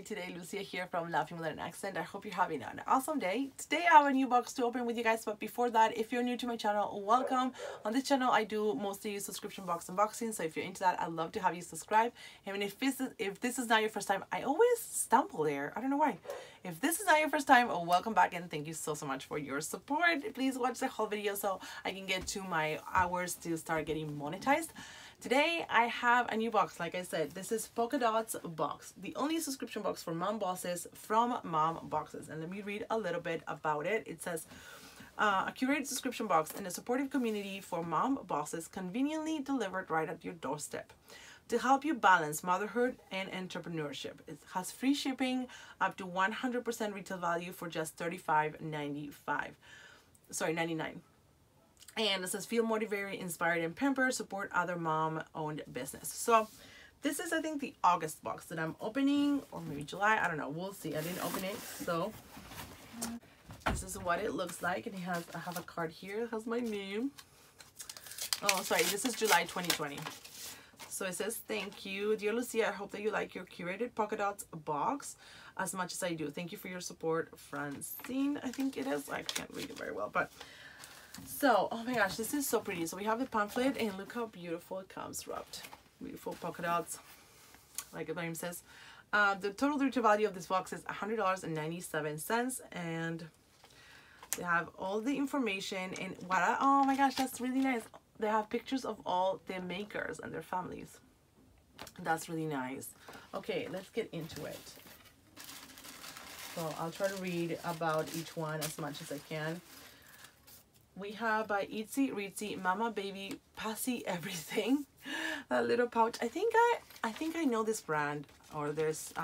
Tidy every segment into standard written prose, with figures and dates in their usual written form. Hi, today Lucia here from Laughing With an Accent. I hope you're having an awesome day. Today I have a new box to open with you guys, but before that, if you're new to my channel, welcome. On this channel I do mostly subscription box unboxing, so if you're into that, I'd love to have you subscribe. I mean, if this is not your first time, I always stumble there, I don't know why. If this is not your first time, welcome back and thank you so much for your support. Please watch the whole video so I can get to my hours to start getting monetized. Today I have a new box. Like I said, this is Polkadots Box, the only subscription box for mom bosses from Mom Boxes. And let me read a little bit about it. It says, a curated subscription box and a supportive community for mom bosses, conveniently delivered right at your doorstep to help you balance motherhood and entrepreneurship. It has free shipping up to 100% retail value for just $99. And it says, feel motivated, inspired, and pampered. Support other mom-owned business. So this is, I think, the August box that I'm opening, or maybe July. I don't know. We'll see. I didn't open it. So this is what it looks like. And it has, I have a card here. It has my name. Oh, sorry. This is July 2020. So it says, thank you, dear Lucia. I hope that you like your curated Polkadots box as much as I do. Thank you for your support, Francine. I think it is. I can't read it very well, but... So, oh my gosh, this is so pretty. So we have the pamphlet, and look how beautiful it comes wrapped. Beautiful polka dots, like the name says. The total retail value of this box is $100.97, and they have all the information. And what? Oh my gosh, that's really nice. They have pictures of all the makers and their families. That's really nice. Okay, let's get into it. So I'll try to read about each one as much as I can. We have by Itzy Ritzy, Mama Baby Passy Everything. That little pouch. I think I know this brand, or this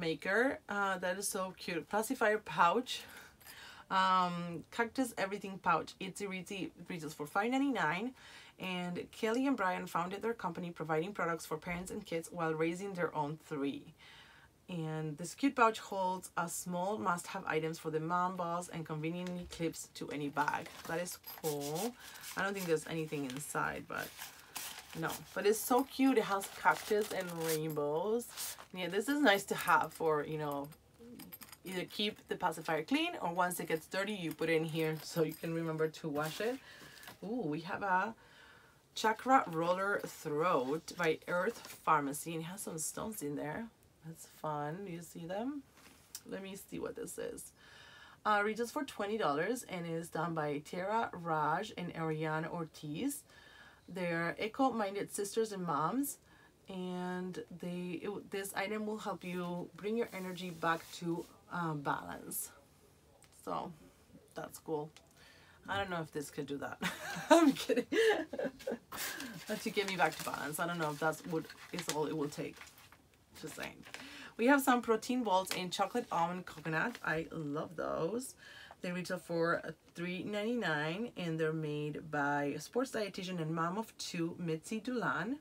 maker. That is so cute. Pacifier pouch. Cactus Everything pouch. Itzy Ritzy retails for $5.99. And Kelly and Brian founded their company providing products for parents and kids while raising their own three. And this cute pouch holds a small must-have items for the mom boss and conveniently clips to any bag. That is cool. I don't think there's anything inside, but no. But it's so cute. It has cactus and rainbows. Yeah, this is nice to have for, you know, either keep the pacifier clean, or once it gets dirty, you put it in here so you can remember to wash it. Ooh, we have a chakra roller throat by Earth Pharmacy. And it has some stones in there. That's fun. You see them? Let me see what this is. Retails for $20 and is done by Tara Raj and Ariana Ortiz. They're eco-minded sisters and moms, and this item will help you bring your energy back to balance. So that's cool. I don't know if this could do that. I'm kidding. But to get me back to balance, I don't know if that's what is all it will take. Just saying. We have some protein balls in chocolate almond coconut. I love those. They retail for $3.99, and they're made by sports dietitian and mom of two, Mitzi Dulan.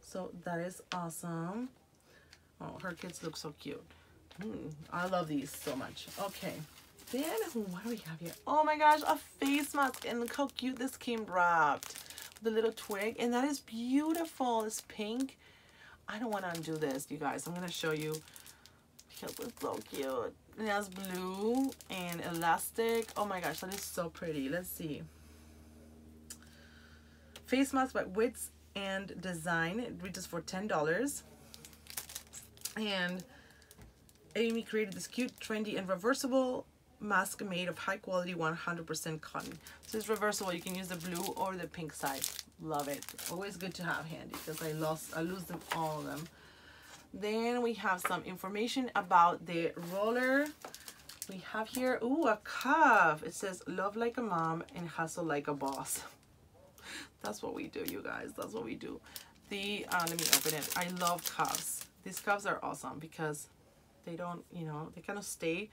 So that is awesome. Oh, her kids look so cute. I love these so much. Okay, then what do we have here? Oh my gosh, a face mask, and look how cute this came wrapped. The little twig, and that is beautiful. It's pink. I don't want to undo this, you guys. I'm going to show you because it's so cute. It has blue and elastic. Oh my gosh, that is so pretty. Let's see. Face mask by Wits and Design. It retails for $10. And Amy created this cute, trendy, and reversible mask made of high quality 100% cotton. This is reversible. You can use the blue or the pink side. Love it. Always good to have handy because I lose them all of them. Then we have some information about the roller. We have here, ooh, a cuff. It says love like a mom and hustle like a boss. That's what we do, you guys. That's what we do. Let me open it. I love cuffs. These cuffs are awesome because they don't, you know, they kind of stay.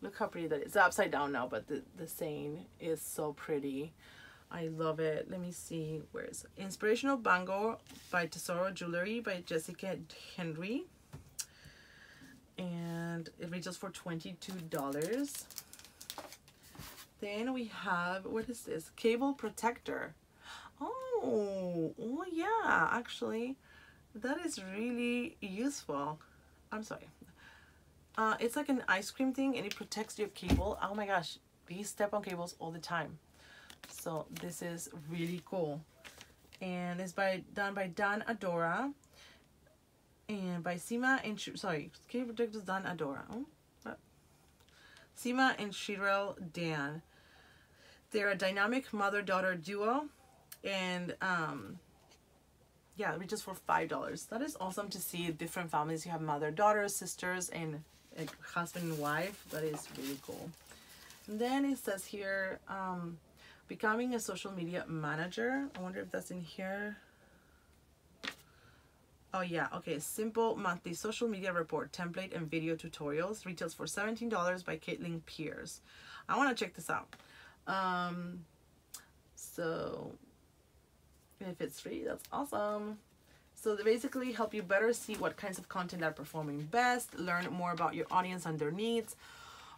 Look how pretty that is. It's upside down now, but the saying is so pretty. I love it. Let me see. Where is it? Inspirational Bangle by Tesoro Jewelry by Jessica Henry. And it retails for $22. Then we have, what is this? Cable protector. Oh yeah, actually. That is really useful. I'm sorry. It's like an ice cream thing and it protects your cable. Oh my gosh, we step on cables all the time. So this is really cool. And it's done by Dan Adora and by Sima and Cable Protectors Dan Adora. Sima and Shirel Dan. They're a dynamic mother-daughter duo, and yeah, just for $5. That is awesome to see different families. You have mother, daughters, sisters, and husband and wife. That is really cool. And then it says here, becoming a social media manager. I wonder if that's in here. Oh yeah, okay. Simple monthly social media report template and video tutorials. Retails for $17 by Caitlin Pierce. I want to check this out. So if it's free, that's awesome. So they basically help you better see what kinds of content are performing best, learn more about your audience and their needs,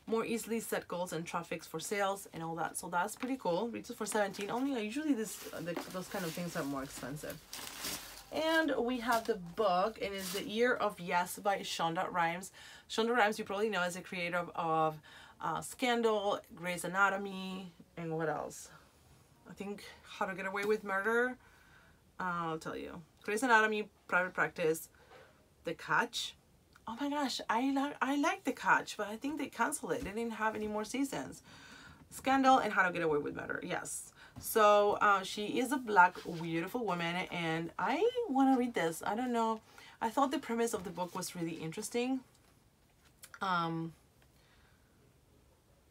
more easily set goals and traffics for sales and all that. So that's pretty cool. Retail for $17 only. Usually those kind of things are more expensive. And we have the book, and it's The Year of Yes by Shonda Rhimes. Shonda Rhimes, you probably know as a creator of Scandal, Grey's Anatomy, and what else? I think How to Get Away with Murder. I'll tell you. Grey's Anatomy, Private Practice, The Catch. Oh my gosh, I like The Catch, but I think they canceled it. They didn't have any more seasons. Scandal and How to Get Away with Murder. Yes. So she is a Black, beautiful woman, and I want to read this. I don't know. I thought the premise of the book was really interesting.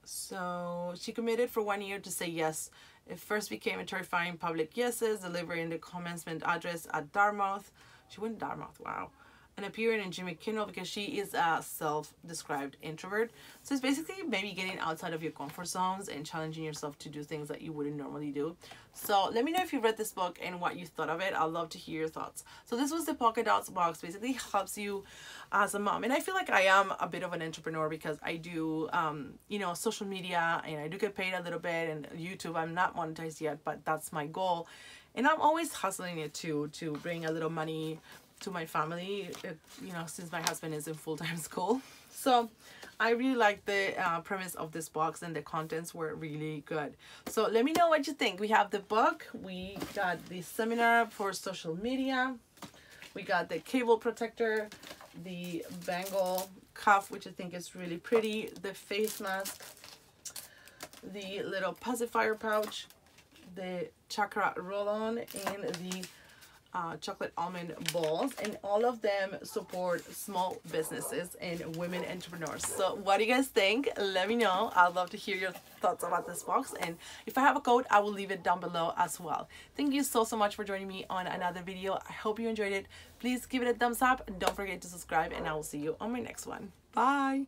So she committed for 1 year to say yes. It first became a terrifying public yeses, delivering the commencement address at Dartmouth. She went to Dartmouth, wow. And appearing in Jimmy Kimmel because she is a self-described introvert. So it's basically maybe getting outside of your comfort zones and challenging yourself to do things that you wouldn't normally do. So let me know if you read this book and what you thought of it. I'd love to hear your thoughts. So this was the Polkadots box. Basically helps you as a mom. And I feel like I am a bit of an entrepreneur because I do, you know, social media, and I do get paid a little bit, and YouTube. I'm not monetized yet, but that's my goal. And I'm always hustling it to bring a little money to my family, you know, since my husband is in full-time school. So I really like the premise of this box, and the contents were really good. So let me know what you think. We have the book, we got the seminar for social media, we got the cable protector, the bangle cuff, which I think is really pretty, the face mask, the little pacifier pouch, the chakra roll-on, and the chocolate almond balls, and all of them support small businesses and women entrepreneurs. So what do you guys think? Let me know. I'd love to hear your thoughts about this box, and if I have a code, I will leave it down below as well. Thank you so much for joining me on another video. I hope you enjoyed it. Please give it a thumbs up, don't forget to subscribe, and I will see you on my next one. Bye.